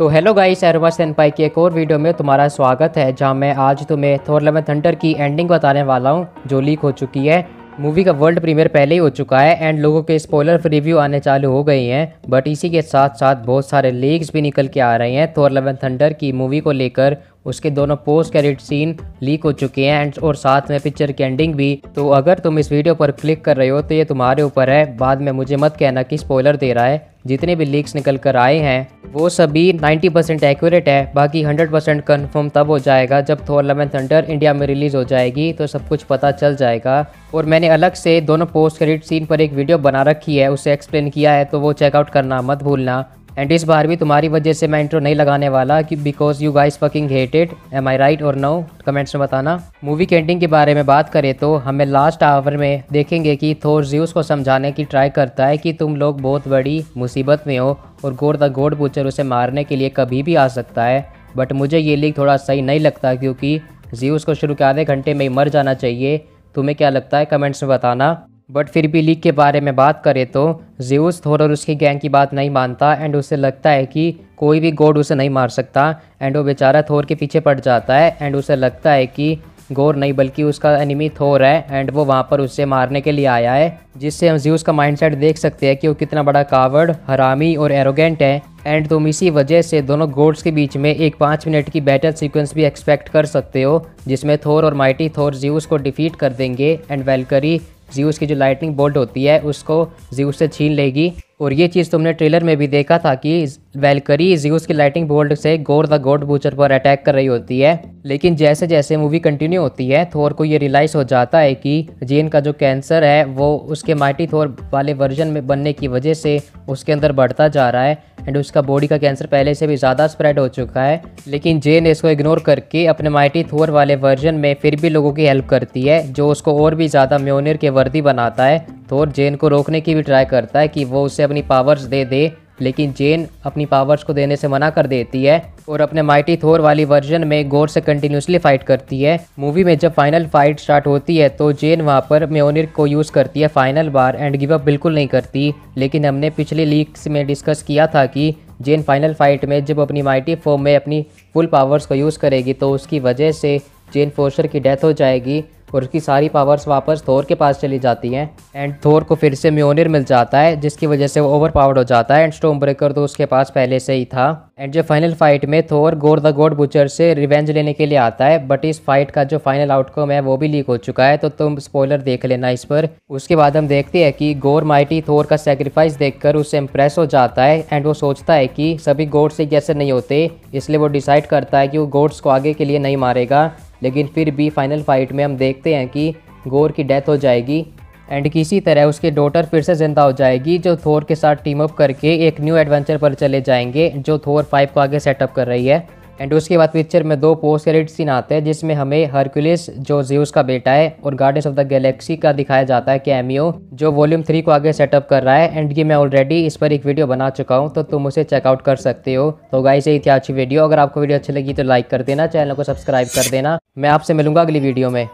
तो hello guys, aroma सेनपाई की एक और वीडियो में तुम्हारा स्वागत है, जहां मैं आज तुम्हें थोर लव एंड थंडर की एंडिंग बताने वाला हूं जो लीक हो चुकी है। मूवी का वर्ल्ड प्रीमियर पहले ही हो चुका है एंड लोगों के स्पॉइलर रिव्यू आने चालू हो गई हैं, बट इसी के साथ साथ बहुत सारे लीक्स भी निकल के आ रहे हैं। थोर लव एंड थंडर की मूवी को लेकर उसके दोनों पोस्ट क्रेडिट सीन लीक हो चुके हैं एंड और साथ में पिक्चर की एंडिंग भी। तो अगर तुम इस वीडियो पर क्लिक कर रहे हो तो ये तुम्हारे ऊपर है, बाद में मुझे मत कहना कि स्पॉइलर दे रहा है। जितने भी लीक्स निकल कर आए हैं वो सभी 90% एक्यूरेट है, बाकी 100% कन्फर्म तब हो जाएगा जब Thor love and thunder India में रिलीज़ हो जाएगी, तो सब कुछ पता चल जाएगा। और मैंने अलग से दोनों पोस्ट क्रेडिट सीन पर एक वीडियो बना रखी है, उसे एक्सप्लेन किया है, तो वो चेकआउट करना मत भूलना। एंड इस बार भी तुम्हारी वजह से मैं इंट्रो नहीं लगाने वाला कि because you guys fucking hated, am I right और नो, कमेंट्स में बताना। मूवी के एंडिंग के बारे में बात करें तो हमें लास्ट आवर में देखेंगे कि थोर ज़्यूस को समझाने की ट्राई करता है कि तुम लोग बहुत बड़ी मुसीबत में हो और गोर द गॉड बूचर उसे मारने के लिए कभी भी आ सकता है। बट मुझे ये लीक थोड़ा सही नहीं लगता क्योंकि ज़्यूस को शुरू के आधे घंटे में ही मर जाना चाहिए। तुम्हें क्या लगता है, कमेंट्स में बताना। बट फिर भी लीक के बारे में बात करें तो ज़्यूस थोर और उसकी गैंग की बात नहीं मानता एंड उसे लगता है कि कोई भी गॉड उसे नहीं मार सकता एंड वो बेचारा थोर के पीछे पड़ जाता है एंड उसे लगता है कि गोर नहीं बल्कि उसका एनिमी थोर है एंड वो वहाँ पर उससे मारने के लिए आया है, जिससे हम ज़्यूस का माइंडसेट देख सकते हैं कि वो कितना बड़ा कावड़, हरामी और एरोगेंट है। एंड तुम इसी वजह से दोनों गोड्स के बीच में एक 5 मिनट की बैटल सीक्वेंस भी एक्सपेक्ट कर सकते हो, जिसमें थोर और माइटी थोर ज़्यूस को डिफीट कर देंगे एंड वैल्करी ज़्यूस की जो लाइटनिंग बोल्ट होती है उसको ज़्यूस से छीन लेगी। और ये चीज़ तुमने ट्रेलर में भी देखा था कि वैल्करी ज़्यूस की लाइटनिंग बोल्ट से गोर द गॉड बूचर पर अटैक कर रही होती है। लेकिन जैसे जैसे मूवी कंटिन्यू होती है थोर को ये रियलाइज़ हो जाता है कि जेन का जो कैंसर है वो उसके माइटी थोर वाले वर्जन में बनने की वजह से उसके अंदर बढ़ता जा रहा है एंड उसका बॉडी का कैंसर पहले से भी ज़्यादा स्प्रेड हो चुका है। लेकिन जेन इसको इग्नोर करके अपने माइटी थोर वाले वर्जन में फिर भी लोगों की हेल्प करती है, जो उसको और भी ज़्यादा म्योनिर के वर्दी बनाता है। थोर जेन को रोकने की भी ट्राई करता है कि वो उसे अपनी पावर्स दे दे, लेकिन जेन अपनी पावर्स को देने से मना कर देती है और अपने माइटी थोर वाली वर्जन में गोर से कंटिन्यूसली फाइट करती है। मूवी में जब फाइनल फाइट स्टार्ट होती है तो जेन वहां पर म्योनिर को यूज़ करती है फाइनल बार एंड गिव अप बिल्कुल नहीं करती। लेकिन हमने पिछले लीक्स में डिस्कस किया था कि जेन फाइनल फाइट में जब अपनी माइटी फॉर्म में अपनी फुल पावर्स को यूज़ करेगी तो उसकी वजह से जेन फोस्टर की डेथ हो जाएगी और उसकी सारी पावर्स वापस थोर के पास चली जाती हैं एंड थोर को फिर से म्योनिर मिल जाता है, जिसकी वजह से वो ओवर पावर्ड हो जाता है एंड स्टॉर्मब्रेकर तो उसके पास पहले से ही था। एंड जो फाइनल फाइट में Thor Gorr the God Butcher से रिवेंज लेने के लिए आता है, बट इस फाइट का जो फाइनल आउटकम है वो भी लीक हो चुका है, तो तुम स्पॉइलर देख लेना इस पर। उसके बाद हम देखते हैं कि गोर माइटी थोर का सेक्रीफाइस देखकर उससे इम्प्रेस हो जाता है एंड वो सोचता है कि सभी गोड्स एक जैसे नहीं होते, इसलिए वो डिसाइड करता है कि वो गोड्स को आगे के लिए नहीं मारेगा। लेकिन फिर भी फाइनल फाइट में हम देखते हैं कि गोर की डेथ हो जाएगी एंड किसी तरह उसके डॉटर फिर से जिंदा हो जाएगी, जो थोर के साथ टीम अप करके एक न्यू एडवेंचर पर चले जाएंगे जो थोर 5 को आगे सेटअप कर रही है। एंड उसके बाद पिक्चर में 2 पोस्ट क्रेडिट सीन आते हैं, जिसमें हमें हरक्यूलिस जो ज़्यूस का बेटा है और गार्डियंस ऑफ द गैलेक्सी का दिखाया जाता है कैमियो, जो वॉल्यूम 3 को आगे सेटअप कर रहा है। एंड ये मैं ऑलरेडी इस पर एक वीडियो बना चुका हूँ, तो तुम उसे चेकआउट कर सकते हो। तो गाइस यही थी आज की वीडियो, अगर आपको वीडियो अच्छी लगी तो लाइक कर देना, चैनल को सब्सक्राइब कर देना। मैं आपसे मिलूंगा अगली वीडियो में।